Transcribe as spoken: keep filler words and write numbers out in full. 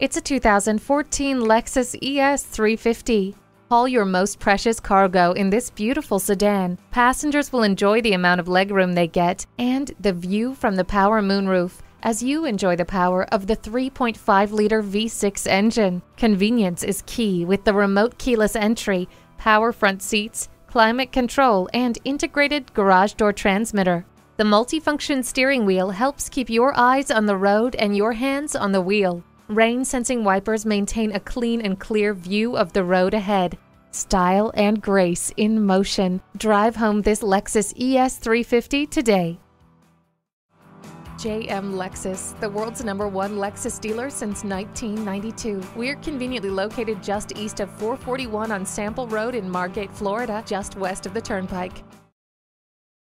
It's a two thousand fourteen Lexus E S three fifty. Haul your most precious cargo in this beautiful sedan. Passengers will enjoy the amount of legroom they get and the view from the power moonroof as you enjoy the power of the three point five liter V six engine. Convenience is key with the remote keyless entry, power front seats, climate control, and integrated garage door transmitter. The multifunction steering wheel helps keep your eyes on the road and your hands on the wheel. Rain-sensing wipers maintain a clean and clear view of the road ahead. Style and grace in motion. Drive home this Lexus E S three fifty today. J M Lexus, the world's number one Lexus dealer since nineteen ninety-two. We're conveniently located just east of four forty-one on Sample Road in Margate, Florida, just west of the Turnpike.